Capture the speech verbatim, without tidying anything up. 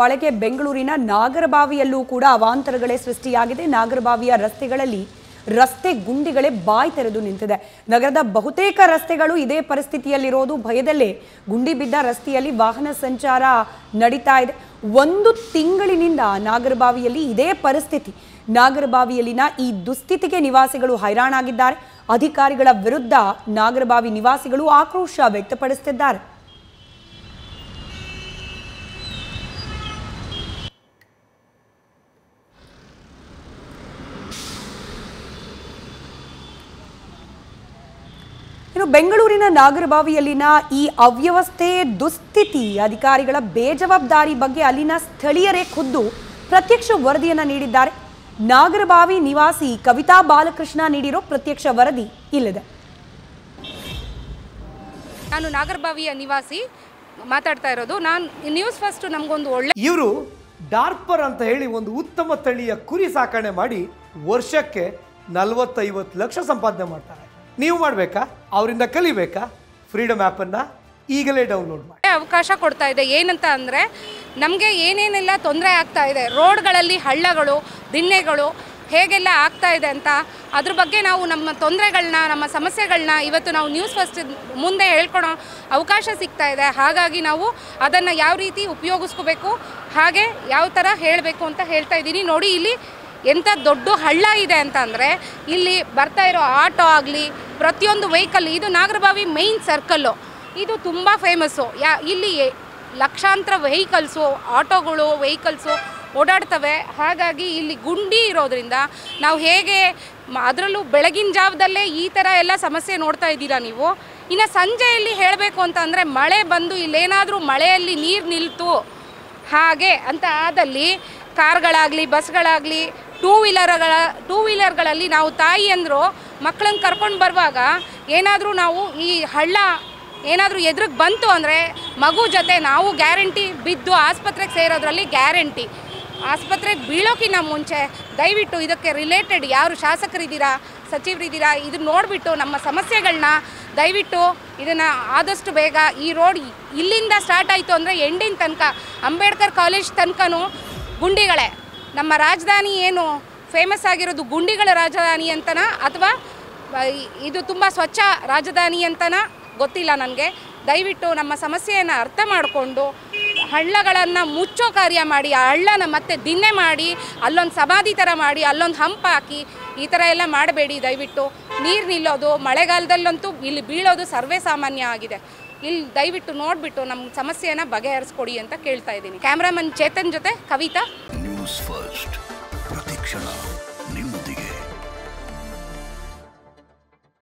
ಮಳೆಗೆ ಬೆಂಗಳೂರಿನ ನಾಗರಬಾವಿಯಲ್ಲೂ ಕೂಡ ಅವಾಂತರಗಳೇ ಸೃಷ್ಟಿಯಾಗಿದೆ। ನಾಗರಬಾವಿಯ ರಸ್ತೆಗಳಲ್ಲಿ ರಸ್ತೆ ಗುಂಡಿಗಳೇ ಬಾಯಿ ತೆರೆದು ನಿಂತಿದೆ। ನಗರದ ಬಹುತೇಕ ರಸ್ತೆಗಳು ಇದೇ ಪರಿಸ್ಥಿತಿಯಲ್ಲಿರೋದು ಭಯದಲ್ಲೇ ಗುಂಡಿ ಬಿದ್ದ ರಸ್ತೆಯಲ್ಲಿ ವಾಹನ ಸಂಚಾರ ನಡೀತಾ ಇದೆ। ಒಂದು ತಿಂಗಳಿನಿಂದ ನಾಗರಬಾವಿಯಲ್ಲಿ ಇದೇ ಪರಿಸ್ಥಿತಿ। ನಾಗರಬಾವಿಯಲ್ಲಿನ ಈ ದುಸ್ಥಿತಿಗೆ ನಿವಾಸಿಗಳು ಹೈರಾಣಾಗಿದ್ದಾರೆ। ಅಧಿಕಾರಿಗಳ ವಿರುದ್ಧ ನಾಗರಬಾವಿ ನಿವಾಸಿಗಳು ಆಕ್ರೋಶ ವ್ಯಕ್ತಪಡಿಸುತ್ತಿದ್ದಾರೆ। ಇನ್ನು ಬೆಂಗಳೂರಿನ ನಾಗರಬಾವಿಯಲ್ಲಿನ ಈ ಅವ್ಯವಸ್ಥೆ ದುಸ್ಥಿತಿ ಅಧಿಕಾರಿಗಳ ಬೇಜವಾಬ್ದಾರಿ ಬಗ್ಗೆ ಅಲ್ಲಿನ ಸ್ಥಳೀಯರೇ ಖುದ್ದು ಪ್ರತ್ಯಕ್ಷ ವರದಿಯನ್ನ ನೀಡಿದ್ದಾರೆ। ನಾಗರಬಾವಿ ನಿವಾಸಿ ಕವಿತಾ ಬಾಲಕೃಷ್ಣ ನೀಡಿರೋ ಪ್ರತ್ಯಕ್ಷ ವರದಿ ಇಲ್ಲಿದೆ। ನಾನು ನಾಗರಬಾವಿಯ ನಿವಾಸಿ ಮಾತಾಡ್ತಾ ಇರೋದು। ನಾನು ನ್ಯೂಸ್ ಫಸ್ಟ್ ನಮಗೊಂದು ಒಳ್ಳೆ ಇವರು ಡಾರ್ಪರ್ ಅಂತ ಹೇಳಿ ಒಂದು ಉತ್ತಮ ತಳಿಯ ಕುರಿ ಸಾಕಣೆ ಮಾಡಿ ವರ್ಷಕ್ಕೆ ನಲವತ್ತೈವತ್ತು ಲಕ್ಷ ಸಂಪಾದನೆ ಮಾಡ್ತಾರೆ। ನೀವು ಮಾಡಬೇಕಾ? ಅವರಿಂದ ಕಲಿಬೇಕಾ? ಫ್ರೀಡಮ್ ಆ್ಯಪ್ ಅನ್ನು ಈಗಲೇ ಡೌನ್ಲೋಡ್ ಮಾಡಿ। ಅವಕಾಶ ಕೊಡ್ತಾ ಇದೆ। ಏನಂತ ಅಂದರೆ ನಮಗೆ ಏನೇನೆಲ್ಲ ತೊಂದರೆ ಆಗ್ತಾ ಇದೆ, ರೋಡ್ಗಳಲ್ಲಿ ಹಳ್ಳಗಳು ದಿಣ್ಣೆಗಳು ಹೇಗೆಲ್ಲ ಆಗ್ತಾ ಇದೆ ಅಂತ ಅದ್ರ ಬಗ್ಗೆ ನಾವು ನಮ್ಮ ತೊಂದರೆಗಳನ್ನ ನಮ್ಮ ಸಮಸ್ಯೆಗಳನ್ನ ಇವತ್ತು ನಾವು ನ್ಯೂಸ್ ಫಸ್ಟ್ ಮುಂದೆ ಹೇಳ್ಕೊಳೋ ಅವಕಾಶ ಸಿಗ್ತಾ ಇದೆ। ಹಾಗಾಗಿ ನಾವು ಅದನ್ನು ಯಾವ ರೀತಿ ಉಪಯೋಗಿಸ್ಕೋಬೇಕು ಹಾಗೆ ಯಾವ ಥರ ಹೇಳಬೇಕು ಅಂತ ಹೇಳ್ತಾ ಇದ್ದೀನಿ। ನೋಡಿ ಇಲ್ಲಿ ಎಂಥ ದೊಡ್ಡ ಹಳ್ಳ ಇದೆ ಅಂತಂದರೆ ಇಲ್ಲಿ ಬರ್ತಾ ಇರೋ ಆಟೋ ಆಗಲಿ ಪ್ರತಿಯೊಂದು ವೆಹಿಕಲ್, ಇದು ನಾಗರಬಾವಿ ಮೇನ್ ಸರ್ಕಲ್ಲು, ಇದು ತುಂಬ ಫೇಮಸ್ಸು। ಯಾ ಇಲ್ಲಿ ಲಕ್ಷಾಂತರ ವೆಹಿಕಲ್ಸು ಆಟೋಗಳು ವೆಹಿಕಲ್ಸು ಓಡಾಡ್ತವೆ। ಹಾಗಾಗಿ ಇಲ್ಲಿ ಗುಂಡಿ ಇರೋದ್ರಿಂದ ನಾವು ಹೇಗೆ, ಅದರಲ್ಲೂ ಬೆಳಗಿನ ಜಾವದಲ್ಲೇ ಈ ಥರ ಎಲ್ಲ ಸಮಸ್ಯೆ ನೋಡ್ತಾ ಇದ್ದೀರಾ ನೀವು। ಇನ್ನು ಸಂಜೆಯಲ್ಲಿ ಹೇಳಬೇಕು ಅಂತ ಅಂದರೆ ಮಳೆ ಬಂದು ಇಲ್ಲೇನಾದರೂ ಮಳೆಯಲ್ಲಿ ನೀರು ನಿಲ್ತು ಹಾಗೆ ಅಂತ ಆದಲ್ಲಿ ಕಾರ್ಗಳಾಗಲಿ ಬಸ್ಗಳಾಗಲಿ ಟೂ ವೀಲರ್ಗಳ ಟೂ ವೀಲರ್ಗಳಲ್ಲಿ ನಾವು ತಾಯಿಯಂದರು ಮಕ್ಕಳನ್ನು ಕರ್ಕೊಂಡು ಬರುವಾಗ ಏನಾದರೂ ನಾವು ಈ ಹಳ್ಳ ಏನಾದರೂ ಎದುರಿಗೆ ಬಂತು ಅಂದರೆ ಮಗು ಜೊತೆ ನಾವು ಗ್ಯಾರಂಟಿ ಬಿದ್ದು ಆಸ್ಪತ್ರೆಗೆ ಸೇರೋದ್ರಲ್ಲಿ ಗ್ಯಾರಂಟಿ। ಆಸ್ಪತ್ರೆಗೆ ಬೀಳೋಕ್ಕಿಂತ ಮುಂಚೆ ದಯವಿಟ್ಟು ಇದಕ್ಕೆ ರಿಲೇಟೆಡ್ ಯಾರು ಶಾಸಕರಿದ್ದೀರಾ ಸಚಿವರಿದ್ದೀರಾ ಇದನ್ನು ನೋಡಿಬಿಟ್ಟು ನಮ್ಮ ಸಮಸ್ಯೆಗಳನ್ನ ದಯವಿಟ್ಟು ಇದನ್ನು ಆದಷ್ಟು ಬೇಗ, ಈ ರೋಡ್ ಇಲ್ಲಿಂದ ಸ್ಟಾರ್ಟ್ ಆಯಿತು ಅಂದರೆ ಎಂಡಿನ ತನಕ ಅಂಬೇಡ್ಕರ್ ಕಾಲೇಜ್ ತನಕನೂ ಗುಂಡಿಗಳೇ। ನಮ್ಮ ರಾಜಧಾನಿ ಏನು ಫೇಮಸ್ ಆಗಿರೋದು ಗುಂಡಿಗಳ ರಾಜಧಾನಿ ಅಂತನಾ ಅಥವಾ ಇದು ತುಂಬ ಸ್ವಚ್ಛ ರಾಜಧಾನಿ ಅಂತನಾ ಗೊತ್ತಿಲ್ಲ ನನಗೆ। ದಯವಿಟ್ಟು ನಮ್ಮ ಸಮಸ್ಯೆಯನ್ನು ಅರ್ಥ ಮಾಡಿಕೊಂಡು ಹಳ್ಳಗಳನ್ನು ಮುಚ್ಚೋ ಕಾರ್ಯ ಮಾಡಿ, ಆ ಹಳ್ಳನ ಮತ್ತೆ ದಿನ್ನೆ ಮಾಡಿ ಅಲ್ಲೊಂದು ಸಮಾಧಿ ಥರ ಮಾಡಿ ಅಲ್ಲೊಂದು ಹಂಪ್ ಹಾಕಿ ಈ ಥರ ಎಲ್ಲ ಮಾಡಬೇಡಿ ದಯವಿಟ್ಟು। ನೀರು ನಿಲ್ಲೋದು ಮಳೆಗಾಲದಲ್ಲಂತೂ ಇಲ್ಲಿ ಬೀಳೋದು ಸರ್ವೇ ಸಾಮಾನ್ಯ ಆಗಿದೆ। ಇಲ್ಲಿ ದಯವಿಟ್ಟು ನೋಡಿಬಿಟ್ಟು ನಮ್ಮ ಸಮಸ್ಯೆಯನ್ನು ಬಗೆಹರಿಸ್ಕೊಡಿ ಅಂತ ಕೇಳ್ತಾ ಇದ್ದೀನಿ। ಕ್ಯಾಮ್ರಾಮನ್ ಚೇತನ್ ಜೊತೆ ಕವಿತಾ, ನ್ಯೂಸ್ ಫಸ್ಟ್, ಪ್ರತಿಕ್ಷಣ ನಿಮ್ಮೊಂದಿಗೆ।